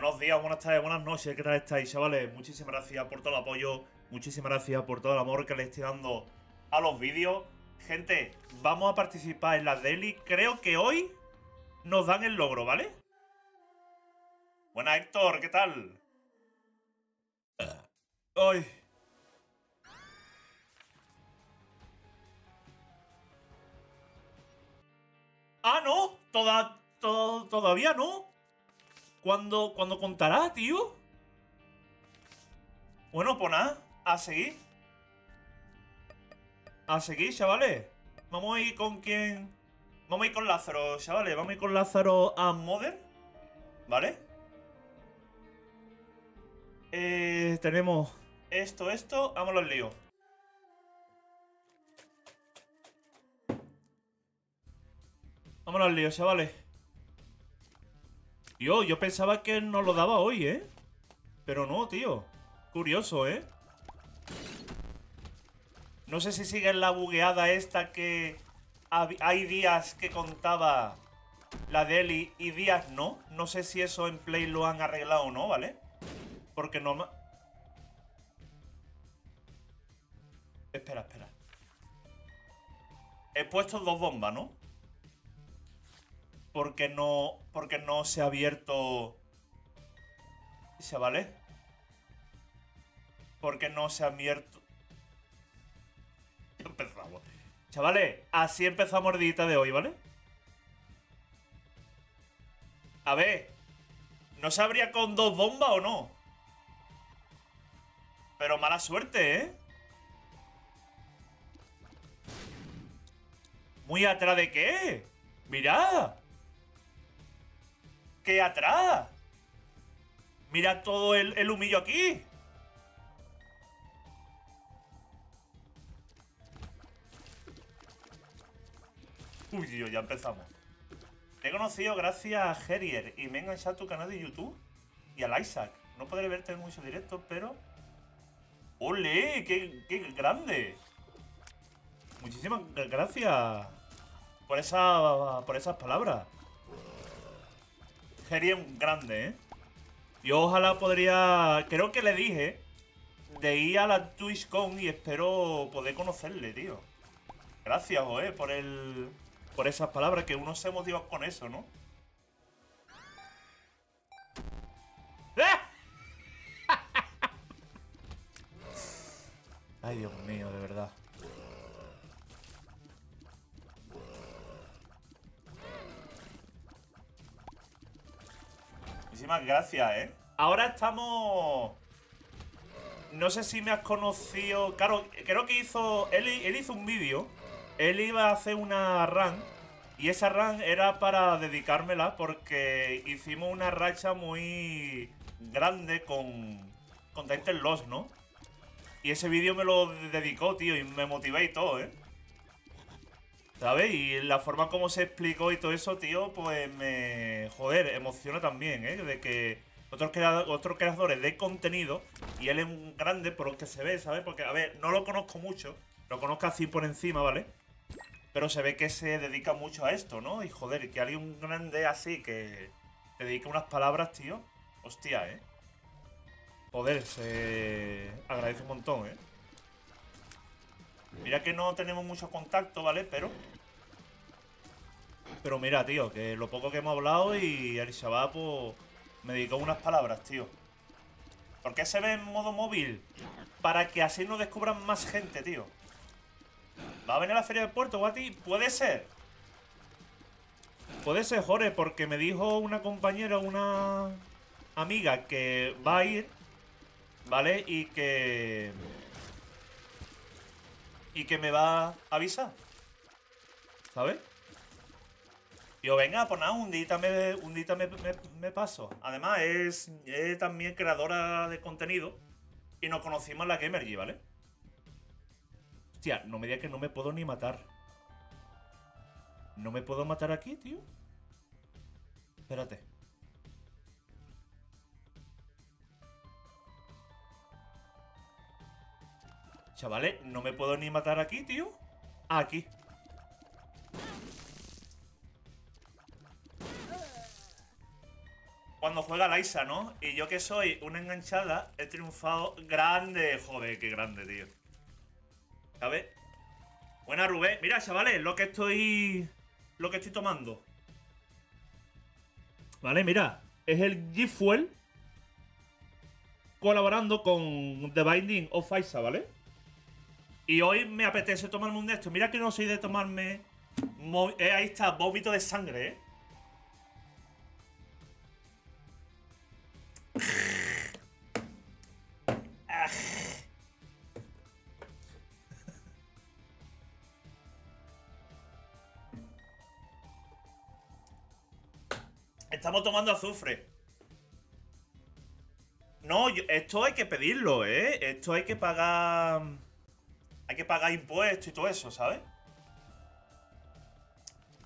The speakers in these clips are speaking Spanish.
Buenos días, buenas tardes, buenas noches, ¿qué tal estáis, chavales? Muchísimas gracias por todo el apoyo, muchísimas gracias por todo el amor que le estoy dando a los vídeos. Gente, vamos a participar en la daily. Creo que hoy nos dan el logro, ¿vale? Buenas, Héctor, ¿qué tal? Ay. ¡Ah, no! Todavía no. ¿Cuándo contará, tío? Bueno, pues nada, a seguir. A seguir, chavales. Vamos a ir con quién. Vamos a ir con Lázaro, chavales. Vamos a ir con Lázaro a Mother, ¿vale? Tenemos esto. Vámonos al lío. Vámonos al lío, chavales. Tío, yo pensaba que nos lo daba hoy, ¿eh? Pero no, tío. Curioso, ¿eh? No sé si sigue en la bugueada esta que hay días que contaba la daily y días no. No sé si eso en Play lo han arreglado o no, ¿vale? Porque no... Espera. He puesto dos bombas, ¿no? Porque no se ha abierto. ¿Se vale? Porque no se ha abierto. Empezamos. Chavales, así empezamos el día de hoy, ¿vale? A ver. ¿No se abría con dos bombas o no? Pero mala suerte, ¿eh? ¿Muy atrás de qué? ¡Mirad! ¡Qué atrás! ¡Mira todo el humillo aquí! Uy, Dios, ya empezamos. Te he conocido gracias a Herier y me he enganchado a tu canal de YouTube y al Isaac. No podré verte en muchos directos, pero... ¡Ole! ¡Qué grande! Muchísimas gracias por esas palabras. Sería un grande, ¿eh? Yo ojalá podría... Creo que le dije de ir a la TwitchCon y espero poder conocerle, tío. Gracias, joe, por esas palabras, que uno se motiva con eso, ¿no? ¡Ah! Ay, Dios mío, de verdad. Muchísimas gracias, ¿eh? Ahora estamos... No sé si me has conocido... Claro, creo que hizo... Él hizo un vídeo. Él iba a hacer una run. Y esa run era para dedicármela porque hicimos una racha muy grande con Tainted Lost, ¿no? Y ese vídeo me lo dedicó, tío. Y me motivé y todo, ¿eh? ¿Sabes? Y la forma como se explicó y todo eso, tío, pues me... Joder, emociona también, ¿eh? De que otros creadores de contenido, y él es un grande por lo que se ve, ¿sabes? Porque, a ver, no lo conozco mucho, lo conozco así por encima, ¿vale? Pero se ve que se dedica mucho a esto, ¿no? Y, joder, que alguien grande así que te dedica unas palabras, tío, hostia, ¿eh? Joder, se agradece un montón, ¿eh? Mira que no tenemos mucho contacto, ¿vale? Pero mira, tío, que lo poco que hemos hablado y el chaval, pues, me dedicó unas palabras, tío. ¿Por qué se ve en modo móvil? Para que así no descubran más gente, tío. ¿Va a venir a la feria del puerto, Guati? Puede ser. Puede ser, Jorge, porque me dijo una compañera, una amiga que va a ir, ¿vale? Y que me va a avisar, ¿sabes? Yo, venga, pues nada, un día me paso. Además, es también creadora de contenido y nos conocimos en la Gamergy, ¿vale? Hostia, no me digas que no me puedo ni matar. ¿No me puedo matar aquí, tío? Espérate. Chavales, no me puedo ni matar aquí, tío. Ah, aquí. cuando juega Laisa, ¿no? Y yo que soy una enganchada, he triunfado grande. Joder, qué grande, tío. ¿Sabes? Buena, Rubén. Mira, chavales, lo que estoy tomando. Vale, mira. Es el G Fuel colaborando con The Binding of Isaac, ¿vale? Y hoy me apetece tomarme un de estos. Mira que no soy de tomarme... ahí está, vómito de sangre, ¿eh? Estamos tomando azufre. No, esto hay que pedirlo, ¿eh? Esto hay que pagar... Hay que pagar impuestos y todo eso, ¿sabes?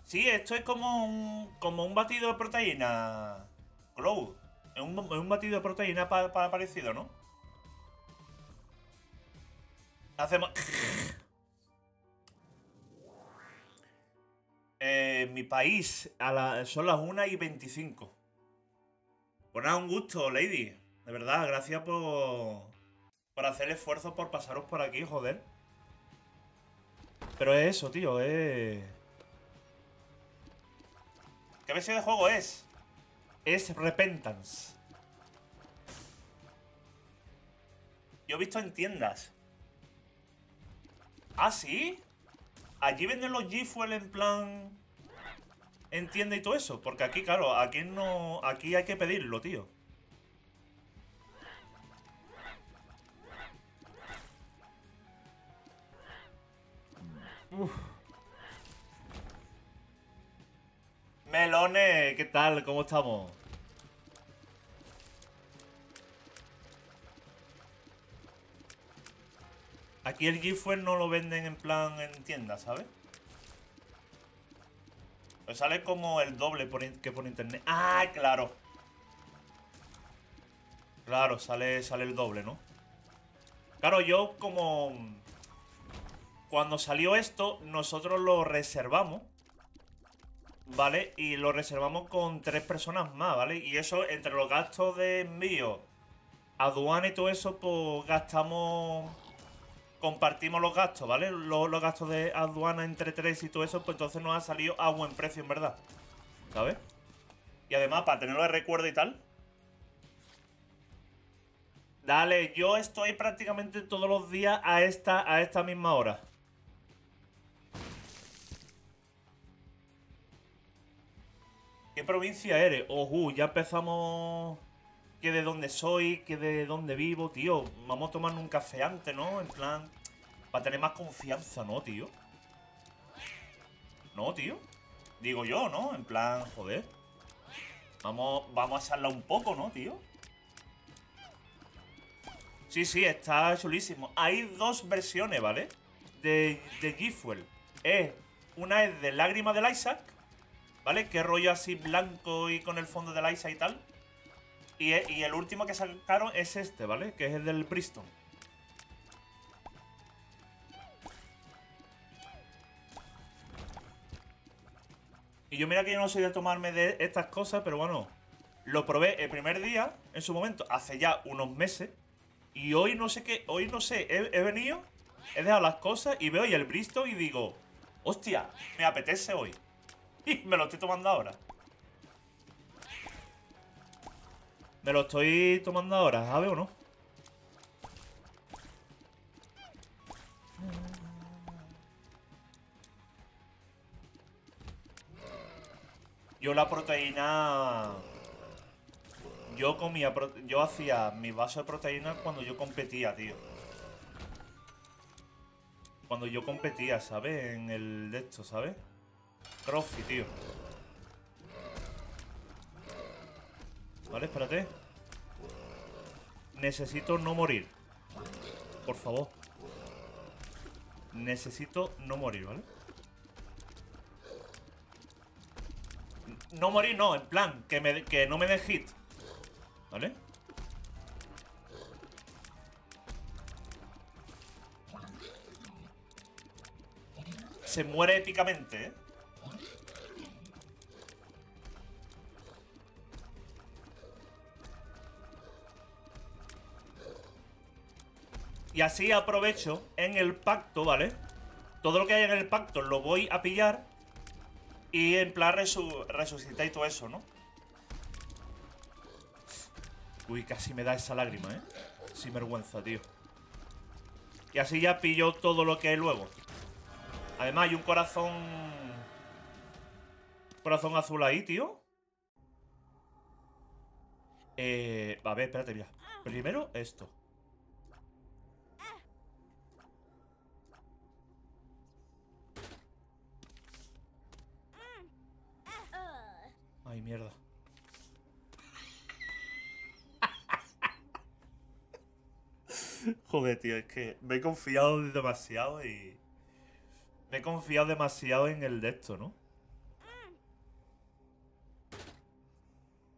Sí, esto es como un batido de proteína. Glow. Es un batido de proteína parecido, ¿no? Hacemos... mi país, son las 1:25. Bueno, nada, un gusto, Lady. De verdad, gracias por hacer el esfuerzo por pasaros por aquí, joder. Pero es eso, tío, ¿Qué versión de juego es? Es Repentance. Yo he visto en tiendas. ¿Ah, sí? Allí venden los G Fuel en plan... en tienda y todo eso. Porque aquí, claro, aquí no... Aquí hay que pedirlo, tío. Uf. Melones, ¿qué tal? ¿Cómo estamos? Aquí el G Fuel no lo venden en plan en tienda, ¿sabes? Pues sale como el doble que por internet. ¡Ah, claro! Claro, sale el doble, ¿no? Claro, yo como... Cuando salió esto, nosotros lo reservamos, ¿vale? Y lo reservamos con 3 personas más, ¿vale? Y eso, entre los gastos de envío, aduana y todo eso, pues gastamos... Compartimos los gastos, ¿vale? Los gastos de aduana entre 3 y todo eso, pues entonces nos ha salido a buen precio, en verdad. ¿Sabes? Y además, para tenerlo de recuerdo y tal. Dale, yo estoy prácticamente todos los días a esta misma hora. ¿Qué provincia eres? Ojo, ya empezamos... Que de dónde soy, que de dónde vivo, tío. Vamos a tomar un café antes, ¿no? En plan, para tener más confianza, ¿no, tío? No, tío. Digo yo, ¿no? En plan, joder. Vamos a charlar un poco, ¿no, tío? Sí, está chulísimo. Hay 2 versiones, ¿vale? De G Fuel. Una es de Lágrimas del Isaac, ¿vale? Que rollo así blanco y con el fondo del Isaac y tal. Y el último que sacaron es este, ¿vale? Que es el del Bristol. Y yo mira que yo no soy de tomarme de estas cosas, pero bueno. Lo probé el primer día, en su momento, hace ya unos meses. Y hoy no sé qué, hoy no sé, he venido, he dejado las cosas y veo ya el Bristol y digo, hostia, me apetece hoy. Y me lo estoy tomando ahora. Me lo estoy tomando ahora, ¿sabes o no? Yo la proteína... Yo hacía mis vasos de proteína cuando yo competía, tío. Cuando yo competía, ¿sabes? En el de esto, ¿sabes? CrossFit, tío. Vale, espérate. Necesito no morir. Por favor. Necesito no morir, ¿vale? No morir, no. En plan, que no me den hit. ¿Vale? Se muere épicamente, ¿eh? Y así aprovecho en el pacto, ¿vale? Todo lo que hay en el pacto lo voy a pillar. Y en plan resucitáis todo eso, ¿no? Uy, casi me da esa lágrima, ¿eh? Sin vergüenza, tío. Y así ya pillo todo lo que hay luego. Además hay un corazón... Corazón azul ahí, tío. A ver, espérate, mira. Primero esto. Ay, mierda. Joder, tío, es que me he confiado demasiado y... Me he confiado demasiado en el de esto, ¿no?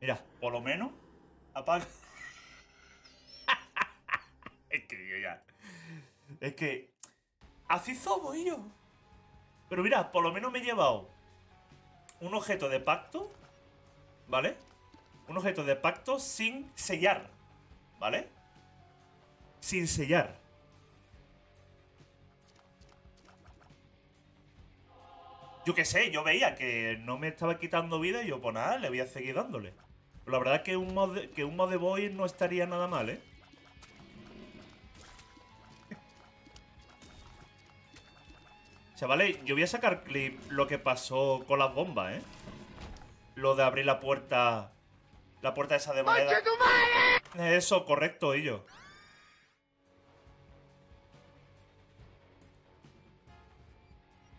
Mira, por lo menos apaga. Es que yo ya... Es que... Así somos, yo. Pero mira, por lo menos me he llevado un objeto de pacto, ¿vale? Un objeto de pacto sin sellar, ¿vale? Sin sellar. Yo qué sé, yo veía que no me estaba quitando vida y yo, pues nada, le voy a seguir dándole. Pero la verdad es que un mod de boy no estaría nada mal, ¿eh? Chavales, yo voy a sacar clip lo que pasó con las bombas, ¿eh? Lo de abrir la puerta... La puerta esa de moneda. Eso, correcto, ello.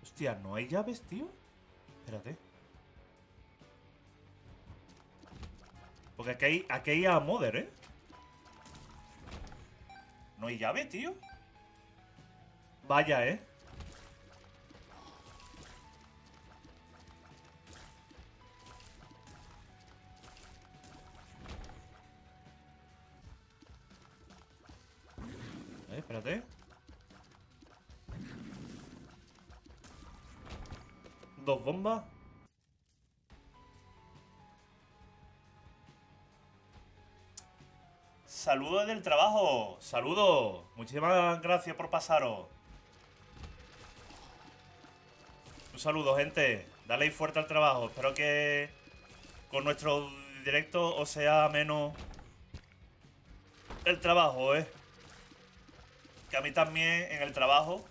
Hostia, ¿no hay llaves, tío? Espérate. Porque aquí hay a Mother, ¿eh? ¿No hay llave, tío? Vaya, ¿eh? Espérate. Dos bombas. Saludos del trabajo. Saludos. Muchísimas gracias por pasaros. Un saludo, gente. Dale fuerte al trabajo. Espero que con nuestro directo os sea menos el trabajo, ¿eh? Que a mí también, en el trabajo,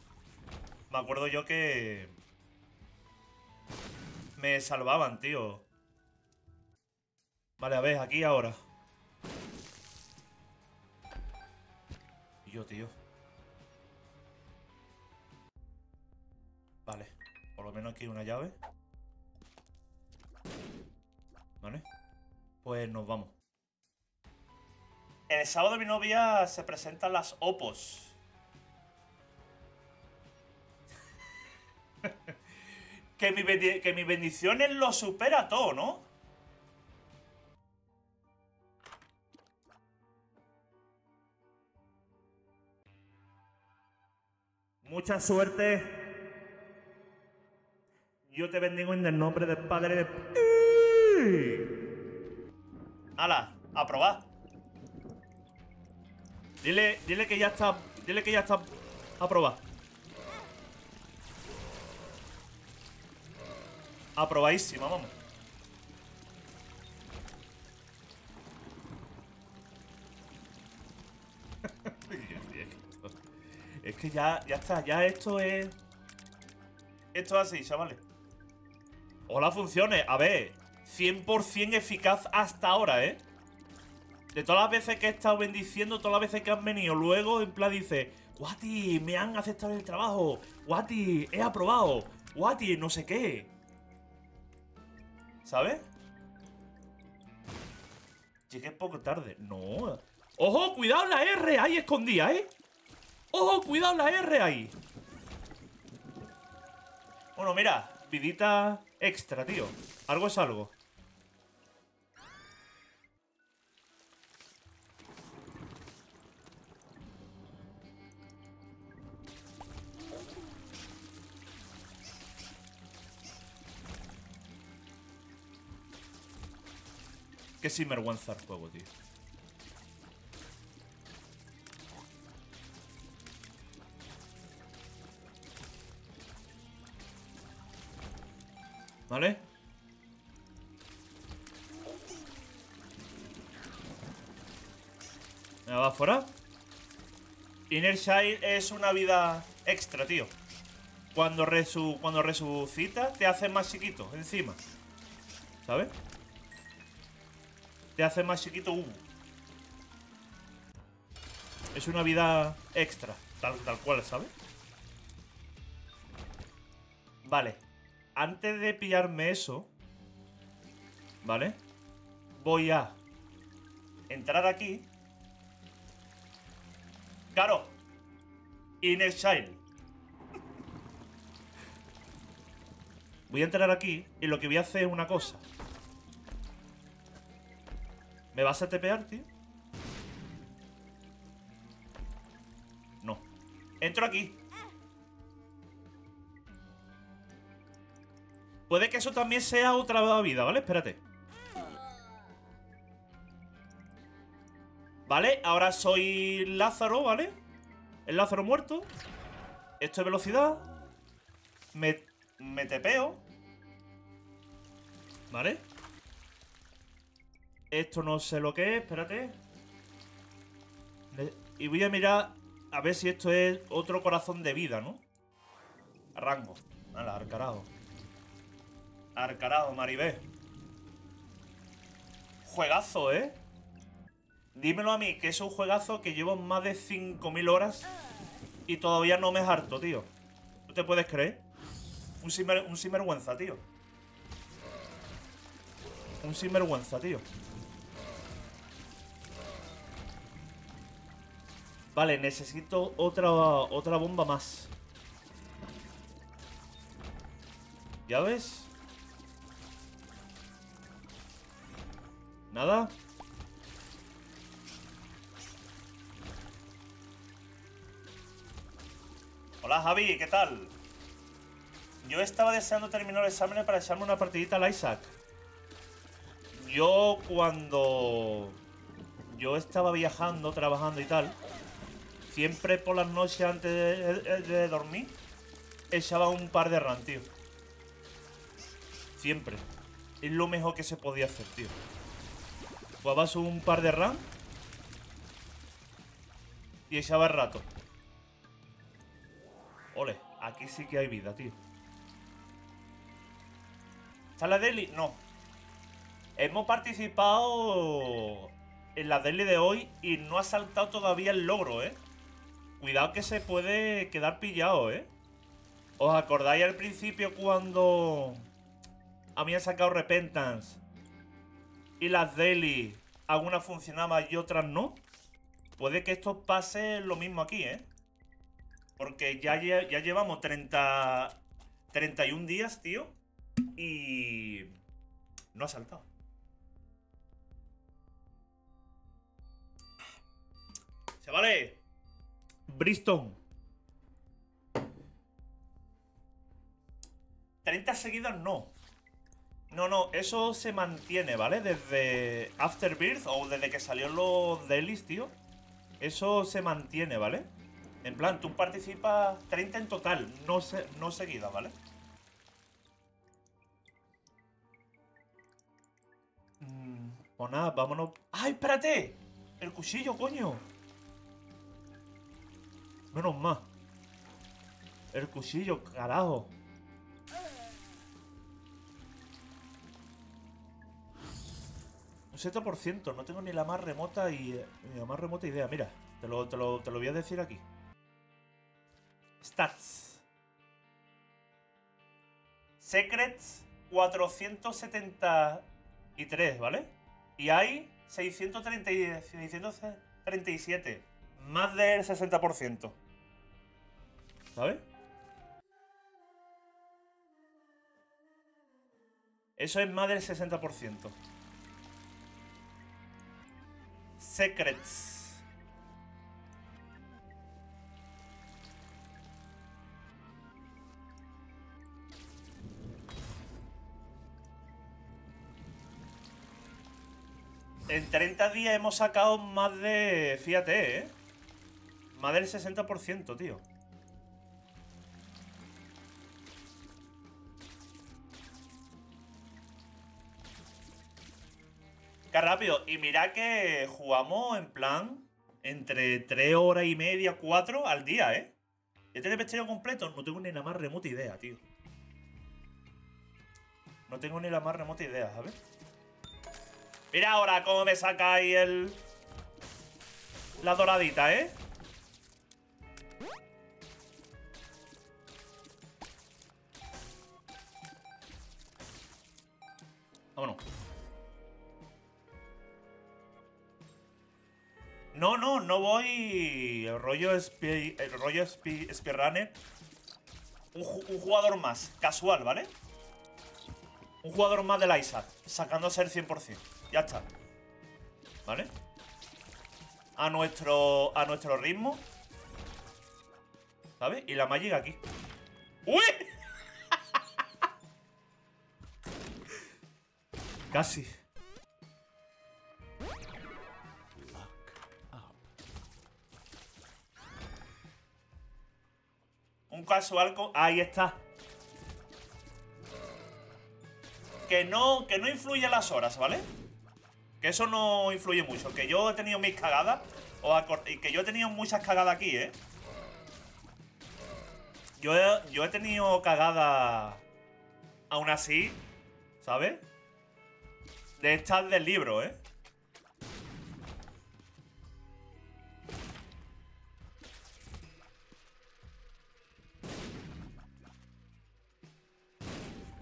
me acuerdo yo que me salvaban, tío. Vale, a ver, aquí ahora. Yo, tío. Vale, por lo menos aquí hay una llave. Vale, pues nos vamos. El sábado mi novia se presentan las opos. Que mis bendiciones lo supera todo, ¿no? Mucha suerte. Yo te bendigo en el nombre del Padre de... ¡Hala! ¡A probar! Dile que ya está... Dile que ya está... A probar. Aprobadísima, vamos. Es que ya está, ya esto es... Esto es así, chavales. Ojalá funcione, a ver, 100% eficaz hasta ahora, ¿eh? De todas las veces que he estado bendiciendo, todas las veces que han venido, luego en plan dice, Guati, me han aceptado el trabajo, Guati, he aprobado, Guati, no sé qué. ¿Sabes? Llegué poco tarde. No. ¡Ojo! ¡Cuidado la R ahí escondida, eh! ¡Ojo! ¡Cuidado la R ahí! Bueno, mira. Vidita extra, tío. Algo es algo. Que sinvergüenza el juego, tío. ¿Vale? Me va afuera. Inner Child es una vida extra, tío. Cuando resucita, te hace más chiquito encima, ¿sabes? Te hace más chiquito. Es una vida extra, tal cual, ¿sabes? Vale. Antes de pillarme eso, ¿vale? Voy a entrar aquí. Claro, Inner Child. Voy a entrar aquí y lo que voy a hacer es una cosa. ¿Me vas a tepear, tío? No. Entro aquí. Puede que eso también sea otra vida, ¿vale? Espérate. Vale, ahora soy Lázaro, ¿vale? El Lázaro muerto. Esto es velocidad. Me tepeo. ¿Vale? Esto no sé lo que es, espérate. Y voy a mirar a ver si esto es otro corazón de vida, ¿no? Rango. Nada, arcarado. Arcarado, Maribé. Juegazo, ¿eh? Dímelo a mí, que es un juegazo que llevo más de 5.000 horas y todavía no me harto, tío. ¿No te puedes creer? Un sinvergüenza, tío. Un sinvergüenza, tío. Vale, necesito otra bomba más. ¿Ya ves? Nada. Hola Javi, ¿qué tal? Yo estaba deseando terminar el examen para echarme una partidita al Isaac. Yo estaba viajando, trabajando y tal, siempre por las noches antes de dormir echaba un par de runs, tío. Siempre. Es lo mejor que se podía hacer, tío. Jugabas un par de runs y echaba el rato. Ole, aquí sí que hay vida, tío. ¿Está la daily? No. Hemos participado en la daily de hoy y no ha saltado todavía el logro, ¿eh? Cuidado que se puede quedar pillado, ¿eh? ¿Os acordáis al principio cuando a mí han sacado Repentance y las daily, algunas funcionaban y otras no? Puede que esto pase lo mismo aquí, ¿eh? Porque ya llevamos 31 días, tío. Y no ha saltado. ¡Se vale! Bristol. 30 seguidas no. No, no, eso se mantiene, ¿vale? Desde Afterbirth o desde que salieron los dailies, tío. Eso se mantiene, ¿vale? En plan, tú participas 30 en total, no seguidas, ¿vale? Pues nada, vámonos. ¡Ay, espérate! El cuchillo, coño. Menos más. El cuchillo, carajo. Un 7%, no tengo ni la más remota idea. Mira, te lo voy a decir aquí. Stats. Secrets 473, ¿vale? Y hay 637. Más del 60%. ¿Sabes? Eso es más del 60%. Secrets. En 30 días hemos sacado más de... Fíjate, ¿eh? Más del 60%, tío. Qué rápido. Y mirad que jugamos en plan entre 3 horas y media, 4 al día, ¿eh? ¿Ya tiene vestido completo? No tengo ni la más remota idea, tío. No tengo ni la más remota idea, ¿sabes? Mira ahora cómo me saca ahí el... la doradita, ¿eh? Vámonos. No, no, no voy... el rollo speedrunner. Un jugador más, casual, ¿vale? Un jugador más del Isaac, sacándose el 100%. Ya está. ¿Vale? A nuestro ritmo. ¿Sabes? Y la Magic aquí. ¡Uy! Casi. Un casual con... ahí está. Que no influye las horas, ¿vale? Que eso no influye mucho. Que yo he tenido mis cagadas. Y que yo he tenido muchas cagadas aquí, ¿eh? Yo he tenido cagadas. Aún así, ¿sabes? De estas del libro, ¿eh?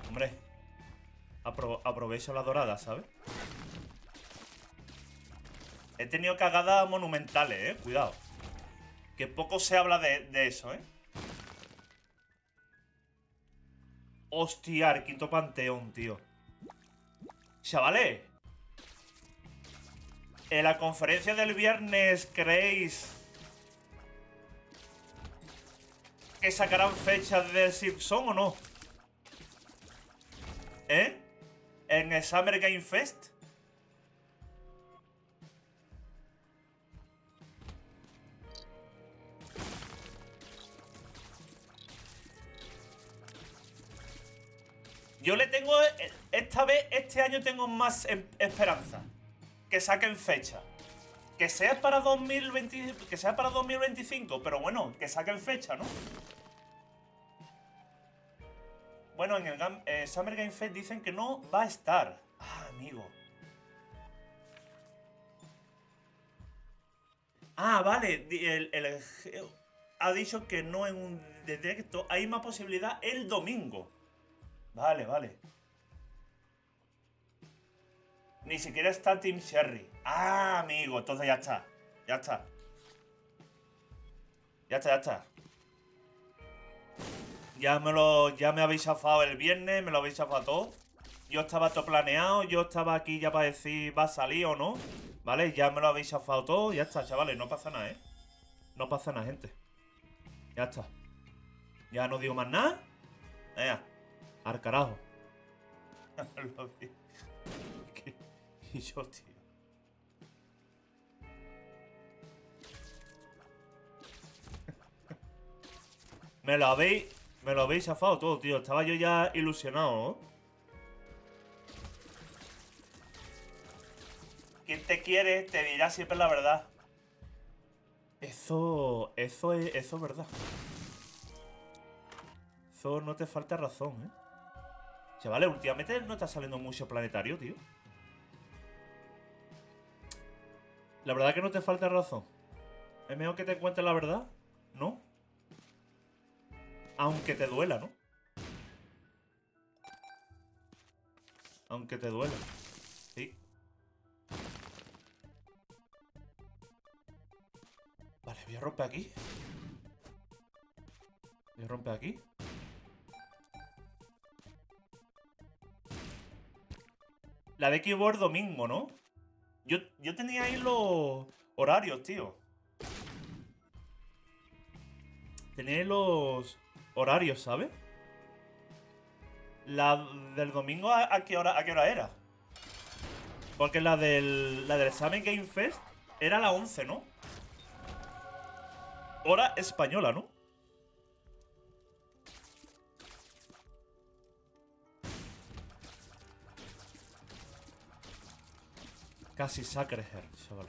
Hombre, aprovecho la dorada, ¿sabes? He tenido cagadas monumentales, ¿eh? Cuidado. Que poco se habla de eso, ¿eh? Hostia, el quinto panteón, tío. Chavales, en la conferencia del viernes, ¿creéis que sacarán fechas de Simpson o no? ¿Eh? ¿En el Summer Game Fest? Yo le tengo, esta vez, este año tengo más esperanza. Que saquen fecha. Que sea para 2020, que sea para 2025, pero bueno, que saquen fecha, ¿no? Bueno, en el Summer Game Fest dicen que no va a estar. Ah, amigo. Ah, vale. El ha dicho que no en un directo. Hay más posibilidad el domingo. Vale, vale. Ni siquiera está Team Sherry. Ah, amigo, entonces ya está. Ya está. Ya está, ya está. Ya me habéis chafado el viernes, me lo habéis chafado todo. Yo estaba todo planeado, yo estaba aquí ya para decir va a salir o no. Vale, ya me lo habéis chafado todo, ya está, chavales, no pasa nada, ¿eh? No pasa nada, gente. Ya está. Ya no digo más nada. Venga. Al carajo. Y yo, tío. Me lo habéis zafado todo, tío. Estaba yo ya ilusionado, ¿no? Quien te quiere te dirá siempre la verdad. Eso es verdad. Eso no te falta razón, ¿eh? Chavales, últimamente no está saliendo mucho planetario, tío. La verdad es que no te falta razón. Es mejor que te cuentes la verdad, ¿no? Aunque te duela, ¿no? Aunque te duela. Sí. Vale, voy a romper aquí. Voy a romper aquí. La de keyboard domingo, ¿no? Yo tenía ahí los horarios, tío. Tenía ahí los horarios, ¿sabes? La del domingo, ¿a qué hora era? Porque la del Summer Game Fest era a las 11, ¿no? Hora española, ¿no? Casi Sacreheart, chaval.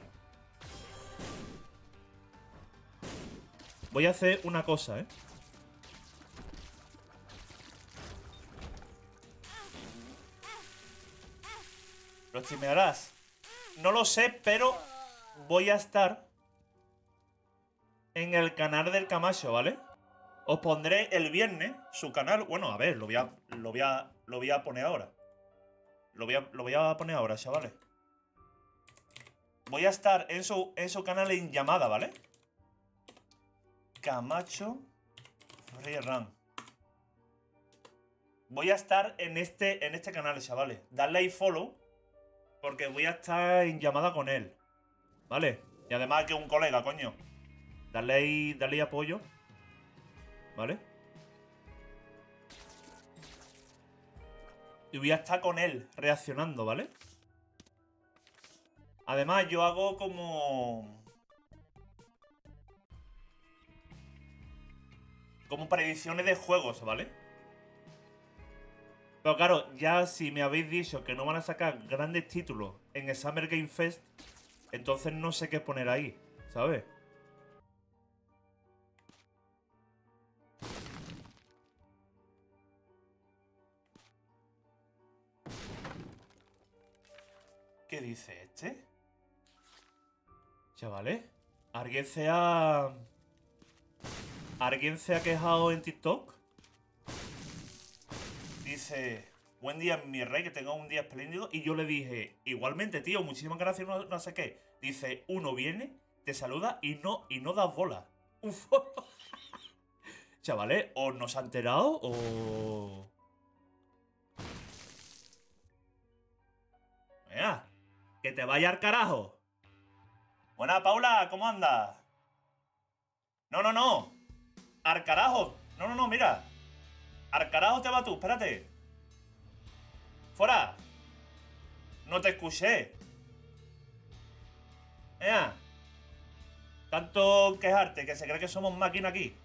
Voy a hacer una cosa, ¿eh? ¿Lo streamearás? No lo sé, pero voy a estar en el canal del Camacho, ¿vale? Os pondré el viernes su canal. Bueno, a ver, lo voy a poner ahora. Lo voy a poner ahora, chavales. Voy a estar en su canal en llamada, ¿vale? Camacho Freerun. Voy a estar en este canal, chavales. Dadle ahí follow, porque voy a estar en llamada con él, ¿vale? Y además que un colega, coño. Dadle ahí apoyo, ¿vale? Y voy a estar con él reaccionando, ¿vale? Además, yo hago como predicciones de juegos, ¿vale? Pero claro, ya si me habéis dicho que no van a sacar grandes títulos en el Summer Game Fest, entonces no sé qué poner ahí, ¿sabes? ¿Qué dice este? Chavales, ¿alguien se ha quejado en TikTok? Dice, buen día mi rey, que tenga un día espléndido. Y yo le dije, igualmente tío, muchísimas gracias, no sé qué. Dice, uno viene, te saluda y no das bola. Uf. Chavales, o nos ha enterado o... Venga, que te vaya al carajo. Buena, Paula, ¿cómo andas? No. Al carajo. No, mira. Al carajo te vas tú, espérate. Fuera. No te escuché. Venga. Tanto quejarte, que se cree que somos máquina aquí.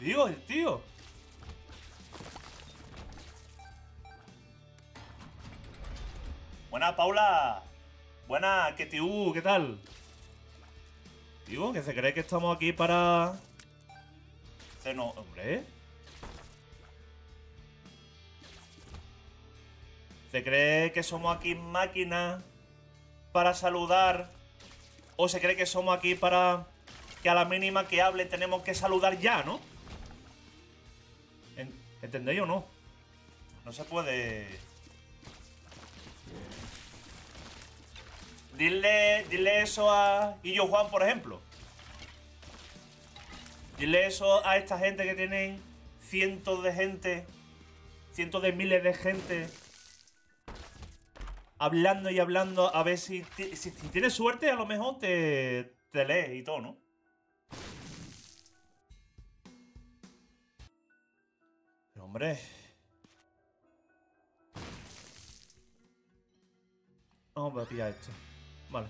Dios, el tío. Buena, Paula. Buena, Ketiu, ¿qué tal? Digo, que se cree que estamos aquí para... No, hombre. ¿Se cree que somos aquí máquinas para saludar? ¿O se cree que somos aquí para que a la mínima que hable tenemos que saludar ya, no? ¿Entendéis o no? No se puede... Dile eso a Guillo Juan, por ejemplo. Dile eso a esta gente que tienen cientos de gente, cientos de miles de gente, hablando y hablando, a ver si tienes suerte, a lo mejor te lees y todo, ¿no? Hombre. Vamos a pillar esto. Vale.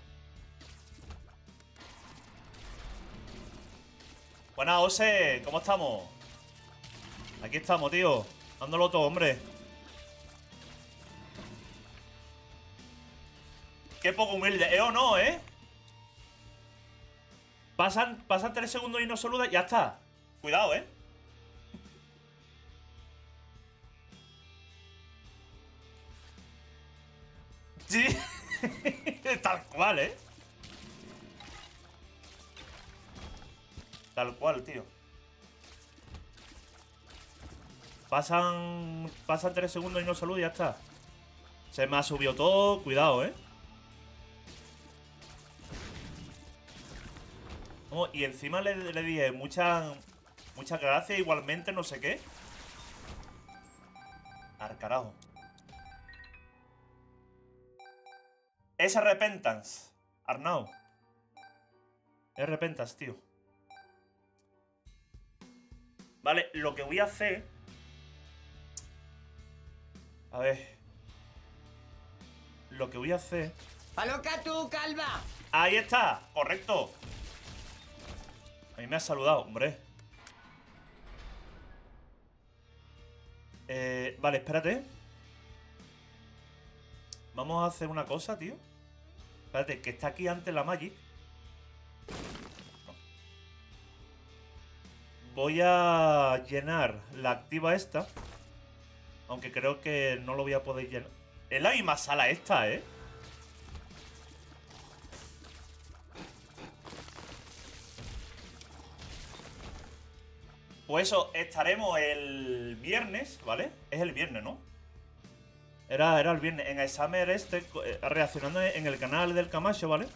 Buenas, Ose. ¿Cómo estamos? Aquí estamos, tío. Dándolo todo, hombre. Qué poco humilde. ¿O no, eh? Pasan 3 segundos y nos saluda. Ya está. Cuidado, eh. Sí, tal cual, ¿eh? Tal cual, tío. Pasan 3 segundos y no saludo y ya está. Se me ha subido todo, cuidado, ¿eh? Oh, y encima le dije muchas gracias, igualmente, no sé qué. Al carajo. Es Repentance, Arnau. Es Repentance, tío. Vale, lo que voy a hacer... A ver... Lo que voy a hacer... ¡Paloca tú, calva! ¡Ahí está! ¡Correcto! A mí me has saludado, hombre. Vale, espérate. Vamos a hacer una cosa, tío. Espérate, que está aquí antes la Magic. Voy a llenar la activa esta. Aunque creo que no lo voy a poder llenar. Es la misma sala esta, ¿eh? Pues eso, estaremos el viernes, ¿vale? Es el viernes, ¿no? Era el viernes, en el Summer este, reaccionando en el canal del Camacho, ¿vale?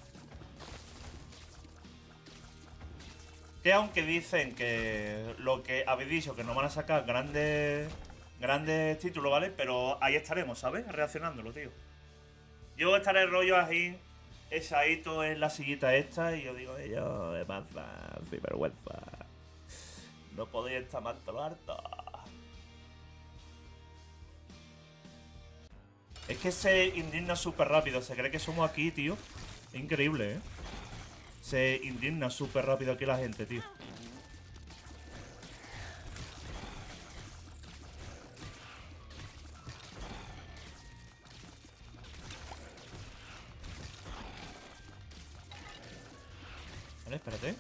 Que aunque dicen que lo que habéis dicho, que no van a sacar grandes títulos, ¿vale? Pero ahí estaremos, ¿sabes? Reaccionándolo, tío. Yo estaré rollo así, esadito en la sillita esta, y yo digo, yo, me pasa, sin vergüenza. No podéis estar más todo harto. Es que se indigna súper rápido. Se cree que somos aquí, tío. Increíble, ¿eh? Se indigna súper rápido aquí la gente, tío. Vale, espérate.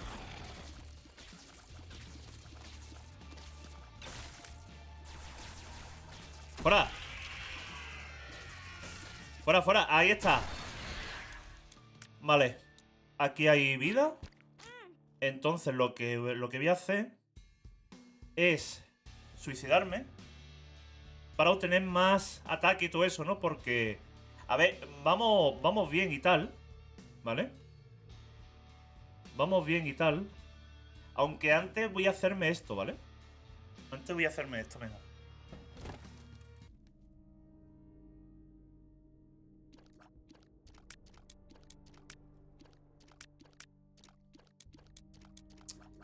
¡Fuera! ¡Fuera, fuera! ¡Ahí está! Vale. Aquí hay vida. Entonces lo que voy a hacer es suicidarme para obtener más ataque y todo eso, ¿no? Porque, a ver, vamos bien y tal, ¿vale? Vamos bien y tal. Aunque antes voy a hacerme esto, ¿vale? Antes voy a hacerme esto, venga.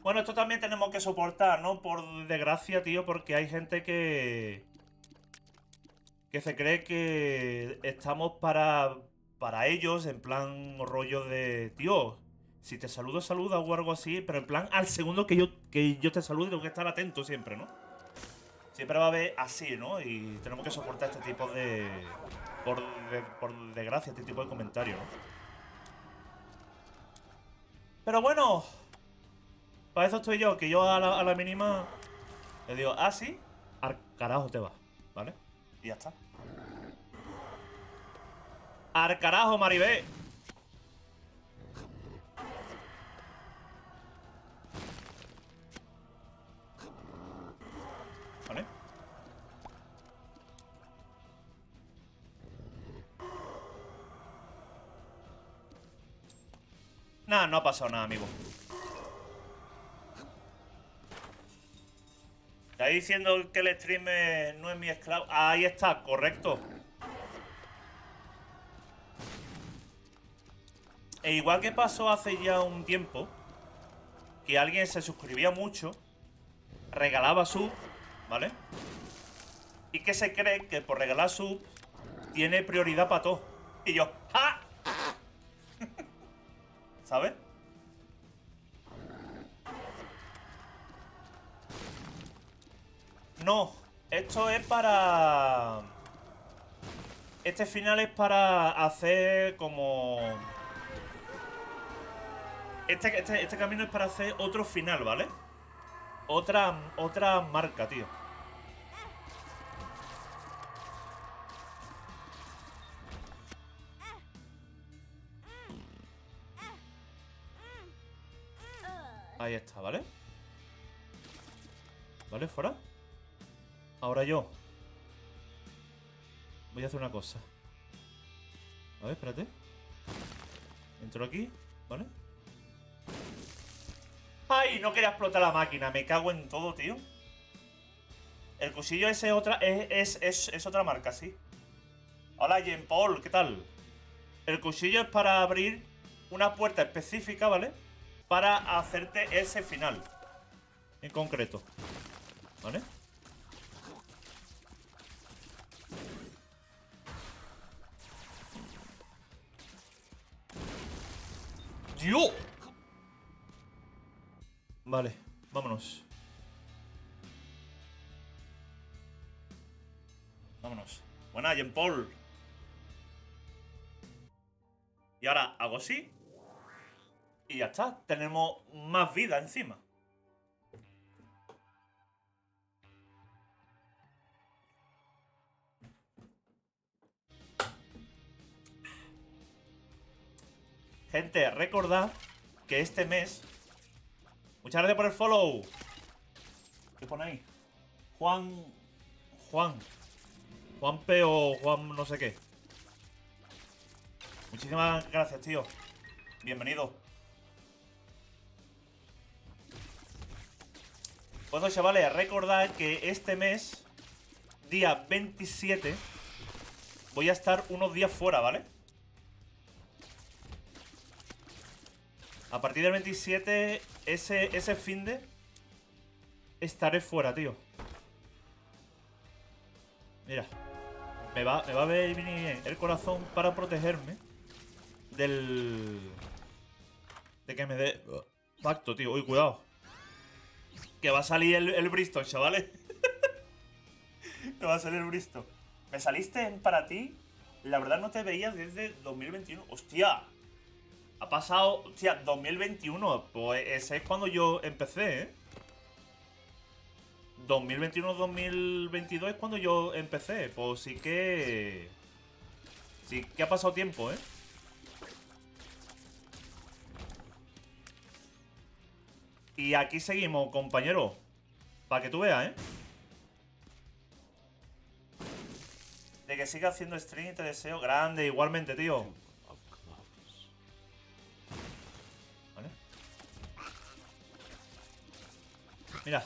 Bueno, esto también tenemos que soportar, ¿no? Por desgracia, tío, porque hay gente que se cree que estamos para ellos, en plan rollo de, tío, si te saludo, saluda o algo así, pero en plan al segundo que yo te salude tengo que estar atento siempre, ¿no? Siempre va a haber así, ¿no? Y tenemos que soportar este tipo de... por desgracia, este tipo de comentarios, ¿no? Pero bueno... Para eso estoy yo, que yo a la mínima le digo, ah, sí, al carajo te va, ¿vale? Y ya está. ¡Al carajo, Maribé! ¿Vale? Nah, no ha pasado nada, amigo. ¿Estáis diciendo que el stream no es mi esclavo? Ahí está, correcto. E igual que pasó hace ya un tiempo, que alguien se suscribía mucho, regalaba sub, ¿vale? Y que se cree que por regalar sub tiene prioridad para todo. Y yo, ¡ja! ¿Sabes? No, esto es para... Este final es para hacer como... Este camino es para hacer otro final, ¿vale? Otra marca, tío. Ahí está, ¿vale? ¿Vale? ¿Fuera? Ahora yo voy a hacer una cosa. A ver, espérate. Entro aquí, ¿vale? ¡Ay! No quería explotar la máquina. Me cago en todo, tío. El cuchillo ese es otra marca, sí. Hola, Jean Paul, ¿qué tal? El cuchillo es para abrir una puerta específica, ¿vale? Para hacerte ese final en concreto, ¿vale? ¡Dios! Vale, vámonos. Vámonos. Buena, Jean Paul. Y ahora hago así. Y ya está. Tenemos más vida encima. Gente, recordad que este mes... Muchas gracias por el follow. ¿Qué pone ahí? Juan P o Juan no sé qué. Muchísimas gracias, tío. Bienvenido. Bueno, chavales, recordad que este mes, día 27, voy a estar unos días fuera, ¿vale? A partir del 27, ese fin de estaré fuera, tío. Mira, me va a venir el corazón para protegerme del... De que me dé pacto, tío. Uy, cuidado. Que va a salir el Bristol, chavales. Me va a salir el Bristol. Me saliste en Para Ti. La verdad no te veías desde 2021. ¡Hostia! Ha pasado, hostia, 2021, pues ese es cuando yo empecé, ¿eh? 2021-2022 es cuando yo empecé, pues sí que... Sí que ha pasado tiempo, ¿eh? Y aquí seguimos, compañero, para que tú veas, ¿eh? De que sigas haciendo stream y te deseo grande, igualmente, tío. Mira,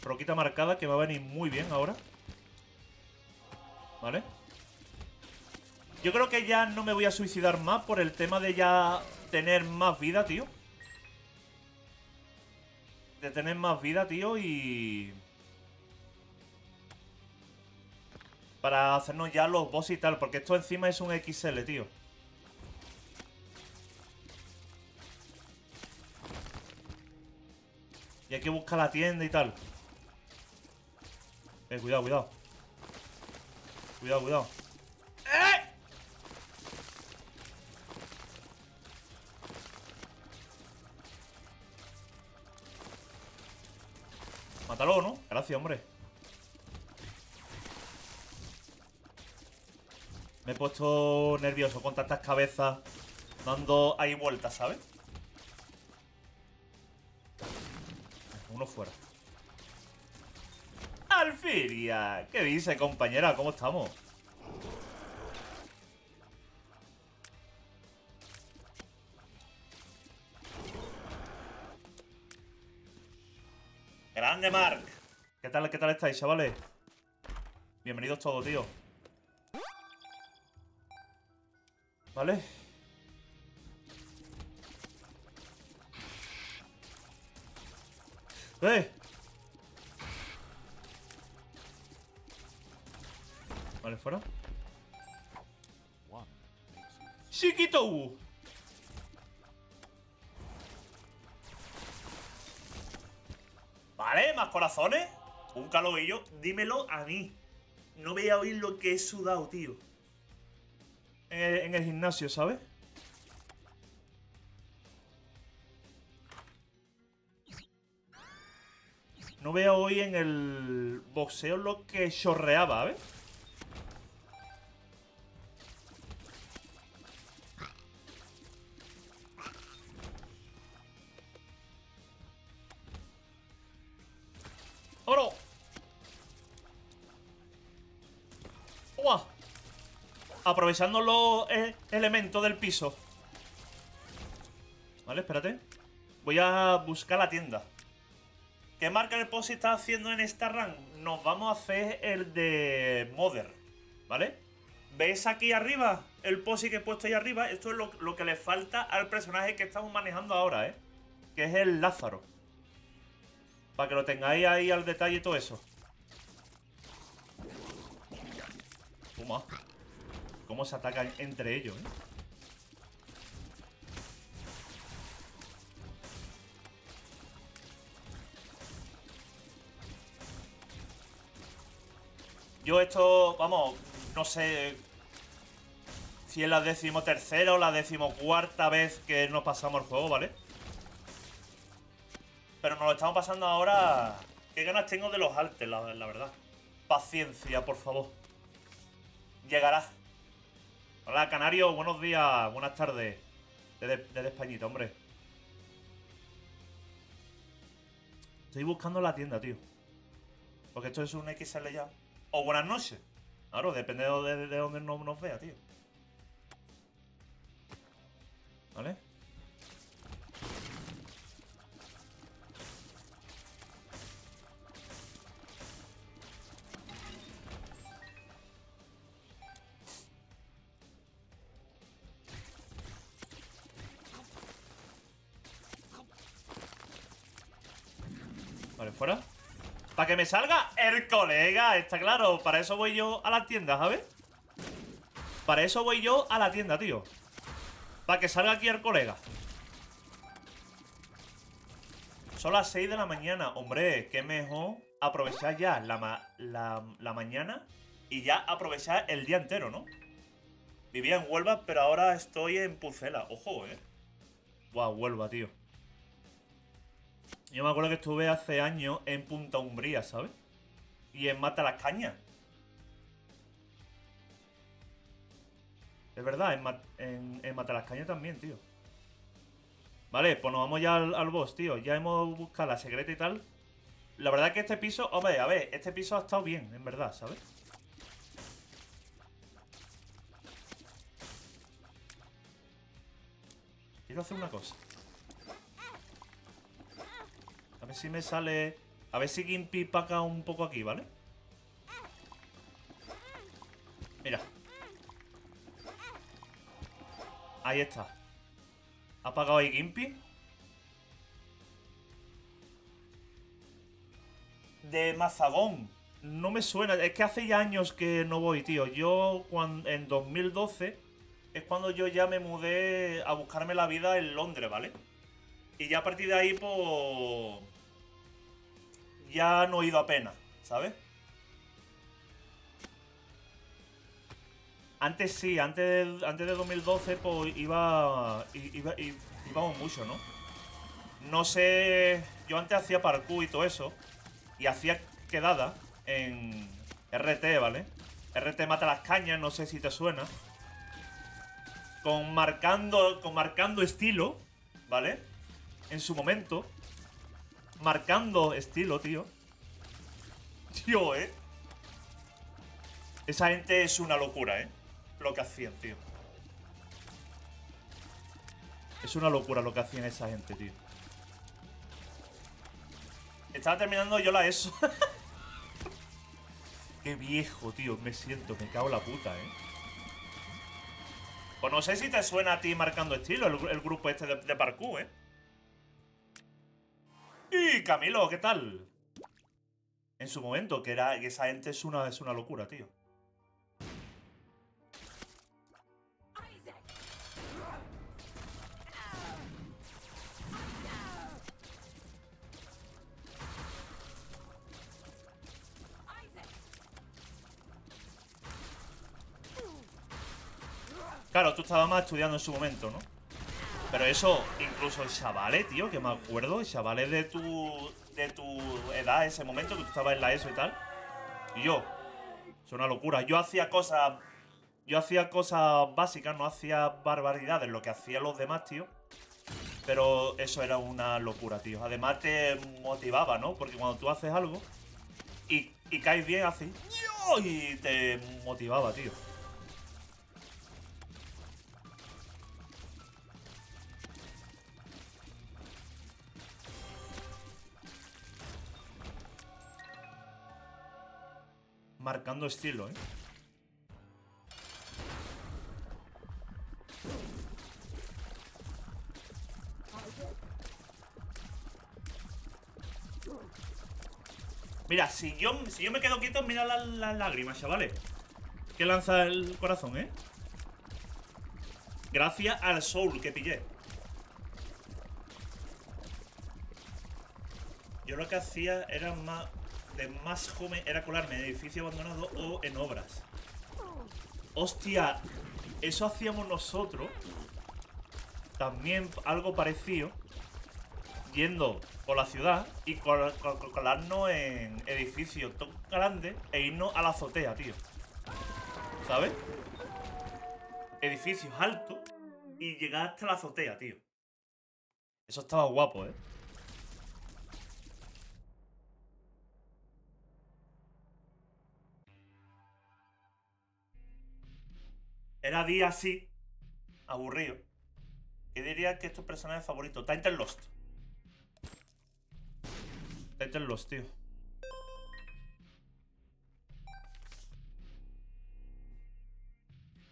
roquita marcada que me va a venir muy bien ahora. ¿Vale? Yo creo que ya no me voy a suicidar más por el tema de ya tener más vida, tío. De tener más vida, tío, y... Para hacernos ya los boss y tal, porque esto encima es un XL, tío. Y hay que buscar la tienda y tal. Cuidado, cuidado. Cuidado, cuidado. ¡Eh! Mátalo, ¿no? Gracias, hombre. Me he puesto nervioso con tantas cabezas dando ahí vueltas, ¿sabes? Uno fuera. Alfiria, ¿qué dice, compañera? ¿Cómo estamos? Grande, Mark. ¿Qué tal estáis, chavales? Bienvenidos todos, tío. ¿Vale? Vale, fuera. ¡Chiquito! Vale, más corazones. Un caloillo. Dímelo a mí. No voy a oír lo que he sudado, tío. En el gimnasio, ¿sabes? No veo hoy en el boxeo lo que chorreaba, ¿ves? ¡Oro! ¡Uah! Aprovechando los elementos del piso. Vale, espérate. Voy a buscar la tienda. ¿Qué marca el post está haciendo en esta run? Nos vamos a hacer el de Mother, ¿vale? ¿Veis aquí arriba? El post que he puesto ahí arriba. Esto es lo que le falta al personaje que estamos manejando ahora, ¿eh? Que es el Lázaro. Para que lo tengáis ahí al detalle todo eso. Toma. ¿Cómo se atacan entre ellos, eh? Yo esto, vamos, no sé si es la 13ª o la 14ª vez que nos pasamos el juego, ¿vale? Pero nos lo estamos pasando ahora. Qué ganas tengo de los altes, la verdad. Paciencia, por favor. Llegará. Hola, Canario, buenos días, buenas tardes. Desde Españita, hombre. Estoy buscando la tienda, tío. Porque esto es un XL ya. O buenas noches. Claro, depende de donde nos vea, tío. ¿Vale? Vale, fuera. Para que me salga el colega, está claro. Para eso voy yo a la tienda, ¿sabes? Para eso voy yo a la tienda, tío. Para que salga aquí el colega. Son las 6 de la mañana. Hombre, qué mejor aprovechar ya la mañana y ya aprovechar el día entero, ¿no? Vivía en Huelva, pero ahora estoy en Pucela. Ojo, ¿eh? Guau, Huelva, tío. Yo me acuerdo que estuve hace años en Punta Umbría, ¿sabes? Y en Matalascaña. Es verdad, en Matalascaña también, tío. Vale, pues nos vamos ya al boss, tío. Ya hemos buscado la secreta y tal. La verdad es que este piso... Hombre, a ver, este piso ha estado bien, en verdad, ¿sabes? Quiero hacer una cosa. A ver si me sale... A ver si Gimpy paca un poco aquí, ¿vale? Mira. Ahí está. ¿Ha pagado ahí Gimpy? De Mazagón. No me suena. Es que hace ya años que no voy, tío. Yo en 2012 es cuando yo ya me mudé a buscarme la vida en Londres, ¿vale? Y ya a partir de ahí, pues... Ya no he ido apenas, ¿sabes? Antes sí, antes de 2012 pues íbamos mucho, ¿no? No sé... Yo antes hacía parkour y todo eso. Y hacía quedadas en RT, ¿vale? RT Matalascañas, no sé si te suena. Con marcando estilo, ¿vale? En su momento... Marcando estilo, tío. Tío, ¿eh? Esa gente es una locura, ¿eh? Lo que hacían, tío. Es una locura lo que hacían esa gente, tío. Estaba terminando yo la ESO. Qué viejo, tío. Me siento, me cago en la puta, ¿eh? Pues no sé si te suena a ti Marcando Estilo, el grupo este de parkour, ¿eh? Y Camilo, ¿qué tal? En su momento, que era... Esa gente es una locura, tío. Claro, tú estabas más estudiando en su momento, ¿no? Pero eso, incluso chavales, tío, que me acuerdo, chavales de tu edad, ese momento que tú estabas en la ESO y tal. Y yo, es una locura. Yo hacía cosas básicas, no hacía barbaridades, lo que hacían los demás, tío. Pero eso era una locura, tío. Además te motivaba, ¿no? Porque cuando tú haces algo y caes bien, haces... Y te motivaba, tío. Marcando estilo, ¿eh? Mira, si yo me quedo quieto, mira las lágrimas, chavales. Que lanza el corazón, ¿eh? Gracias al soul que pillé. Yo lo que hacía era más... de más joven era colarme en edificio abandonado o en obras. Hostia, eso hacíamos nosotros. También algo parecido. Yendo por la ciudad y colarnos en edificios tan grandes e irnos a la azotea, tío. ¿Sabes? Edificios altos y llegar hasta la azotea, tío. Eso estaba guapo, ¿eh? Era día así, aburrido. ¿Qué diría que estos personajes favoritos? Tainted Lost. Tainted Lost, tío.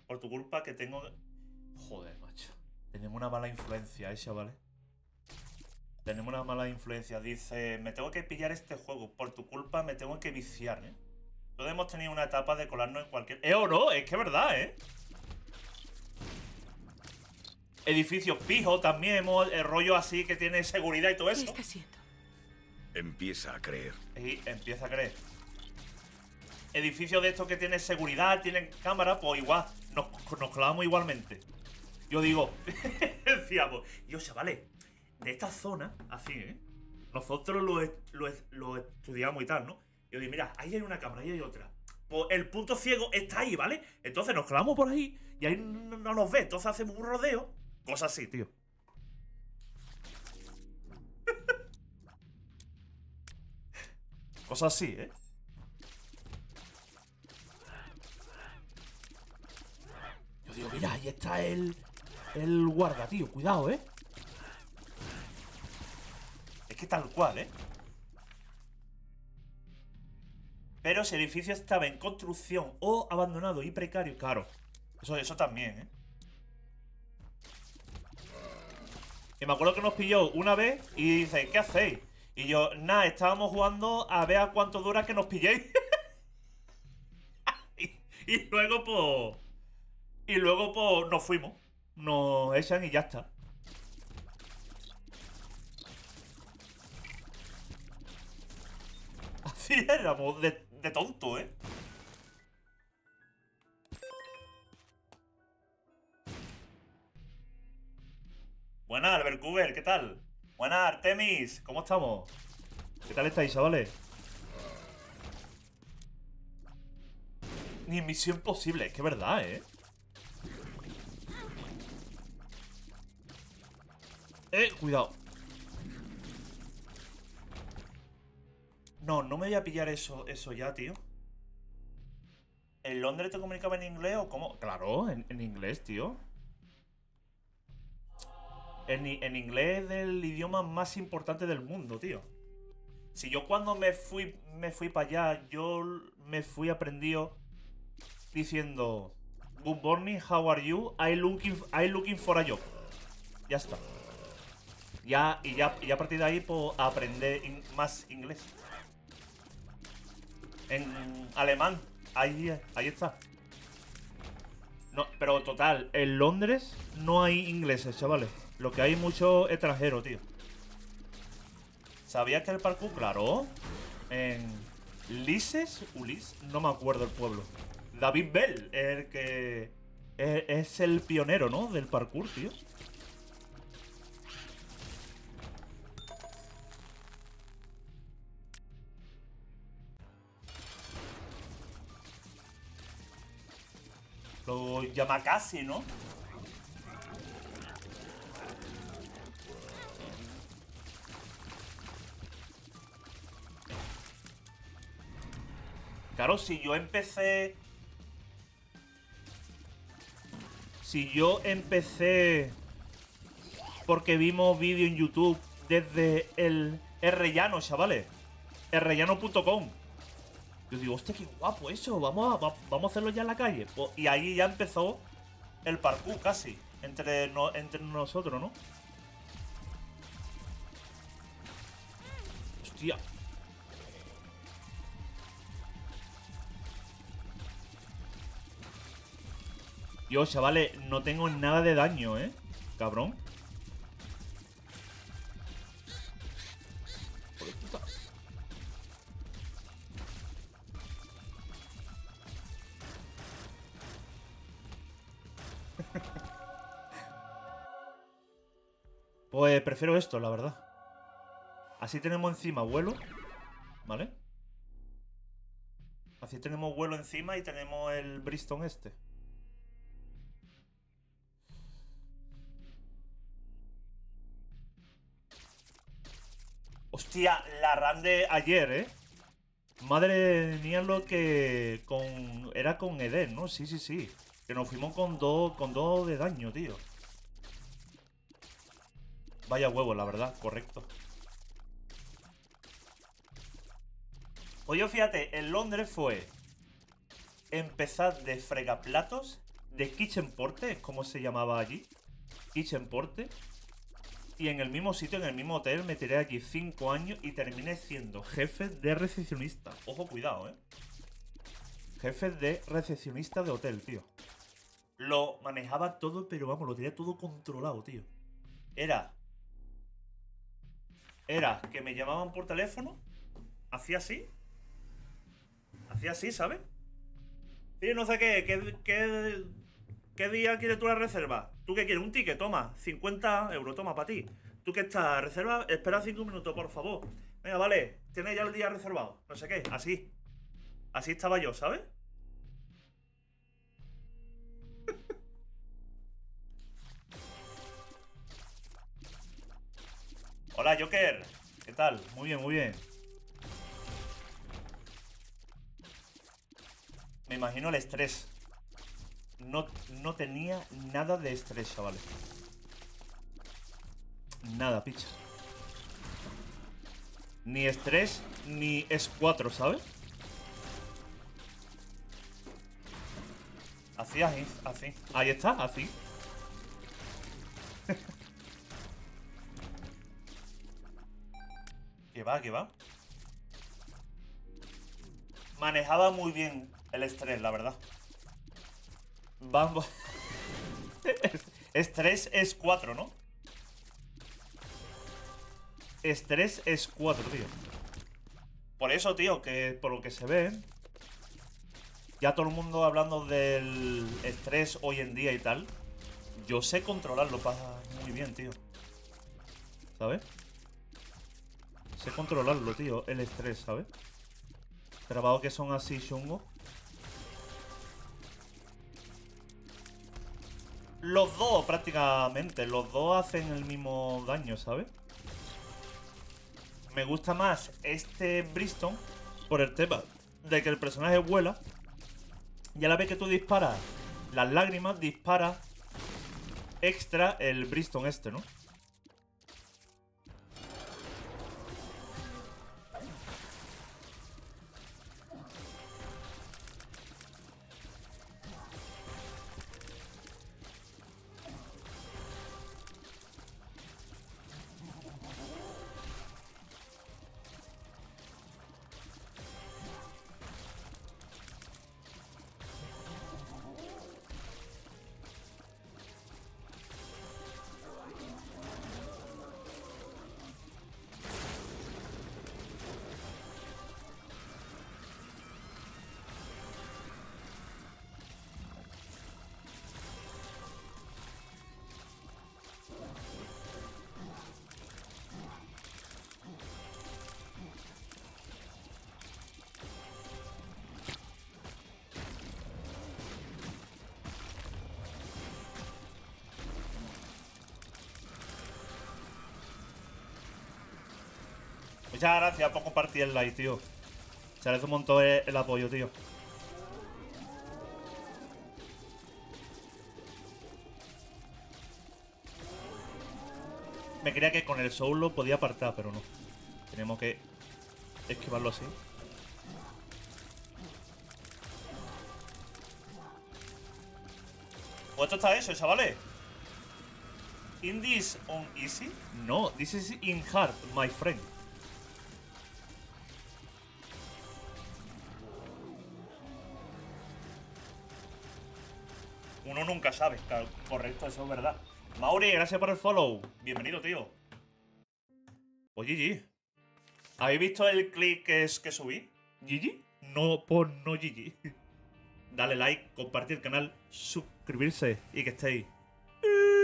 Por tu culpa que tengo... Joder, macho. Tenemos una mala influencia, esa, ¿vale? Tenemos una mala influencia. Dice, me tengo que pillar este juego. Por tu culpa me tengo que viciar, ¿eh? Todos hemos tenido una etapa de colarnos en cualquier... ¡Eh, o no! Es que es verdad, ¿eh? Edificios pijos también hemos... El rollo así que tiene seguridad y todo eso. ¿Qué está haciendo? Empieza a creer. Y empieza a creer. Edificios de estos que tienen seguridad, tienen cámara, pues igual. Nos clavamos igualmente. Yo digo... Decíamos... Yo, chavales, de esta zona, así, ¿eh? Nosotros lo estudiamos y tal, ¿no? Yo digo, mira, ahí hay una cámara, ahí hay otra. Pues el punto ciego está ahí, ¿vale? Entonces nos clavamos por ahí y ahí no nos ve. Entonces hacemos un rodeo. Cosas así, tío. Cosas así, ¿eh? Yo digo, mira, ahí está el guarda, tío. Cuidado, ¿eh? Es que tal cual, ¿eh? Pero si el edificio estaba en construcción o abandonado y precario, claro. Eso también, ¿eh? Y me acuerdo que nos pilló una vez y dice, ¿qué hacéis? Y yo, nada, estábamos jugando a ver a cuánto dura que nos pilléis. y luego, pues... Y luego, pues, nos fuimos. Nos echan y ya está. Así éramos de tonto, ¿eh? Buenas, Albercuber, ¿qué tal? Buenas, Artemis, ¿cómo estamos? ¿Qué tal estáis, chavales? Ni misión posible, es que es verdad, ¿eh? Cuidado. No me voy a pillar eso ya, tío. ¿En Londres te comunicaba en inglés o cómo? Claro, en inglés, tío. En inglés es el idioma más importante del mundo, tío. Si yo cuando me fui para allá, yo me fui aprendido diciendo good morning, how are you? I'm looking for a job. Ya está. Y ya a partir de ahí, pues, aprender más inglés. En alemán, ahí está. No, pero total, en Londres no hay ingleses, chavales. Lo que hay muchos extranjeros, tío. ¿Sabías que el parkour? Claro. En Ulis, no me acuerdo el pueblo. David Bell, el que es el pionero, ¿no? Del parkour, tío. Los Yamakasi, ¿no? Claro, si yo empecé porque vimos vídeo en YouTube desde el Rellano, chavales. Rellano.com. Yo digo, hostia, qué guapo eso, vamos a hacerlo ya en la calle. Pues, y ahí ya empezó el parkour casi, entre nosotros, ¿no? Hostia. Yo, chavales, no tengo nada de daño, ¿eh? Cabrón. Pues prefiero esto, la verdad. Así tenemos encima vuelo, ¿vale? Así tenemos vuelo encima y tenemos el Bristol este. Hostia, la run de ayer, ¿eh? Madre mía, lo que... Era con Eden, ¿no? Sí, sí, sí. Que nos fuimos con dos de daño, tío. Vaya huevo, la verdad, correcto. Oye, fíjate, en Londres fue empezar de fregaplatos, de kitchen porte, es como se llamaba allí, kitchen porte, y en el mismo sitio, en el mismo hotel, me tiré allí 5 años y terminé siendo jefe de recepcionista. Ojo, cuidado, ¿eh? Jefe de recepcionista de hotel, tío. Lo manejaba todo, pero vamos, lo tenía todo controlado, tío. Era que me llamaban por teléfono, hacía así, ¿sabes? Y no sé qué día quieres tú la reserva. ¿Tú qué quieres? Un ticket, toma, 50 €, toma, para ti. ¿Tú qué estás? Reserva, espera 5 minutos, por favor. Venga, vale, tienes ya el día reservado, no sé qué, así. Así estaba yo, ¿sabes? Hola, Joker, ¿qué tal? Muy bien, muy bien. Me imagino el estrés. No tenía nada de estrés, chavales. Nada, picha. Ni estrés, ni S4, ¿sabes? Así, así, así. Ahí está, así. Que va, que va. Manejaba muy bien el estrés, la verdad. Vamos. Estrés es 4, ¿no? Estrés es 4, tío. Por eso, tío, que por lo que se ve, ya todo el mundo hablando del estrés hoy en día y tal. Yo sé controlarlo muy bien, tío. ¿Sabes? Sé controlarlo, tío, el estrés, ¿sabes? Trabajos que son así, chungo. Los dos, prácticamente. Los dos hacen el mismo daño, ¿sabes? Me gusta más este Bristol por el tema de que el personaje vuela. Y a la vez que tú disparas las lágrimas, dispara extra el Bristol este, ¿no? Muchas gracias por compartir el like, tío. Se agradece un montón el apoyo, tío. Me creía que con el soul lo podía apartar, pero no. Tenemos que esquivarlo así. ¿O esto está eso, chavales? ¿In this on easy? No, this is in hard, my friend. Uno nunca sabe, claro, correcto, eso es verdad. Mauri, gracias por el follow. Bienvenido, tío. Pues GG. ¿Habéis visto el clip que subí? ¿GG? No, pues no GG. Dale like, compartir el canal, suscribirse y que estéis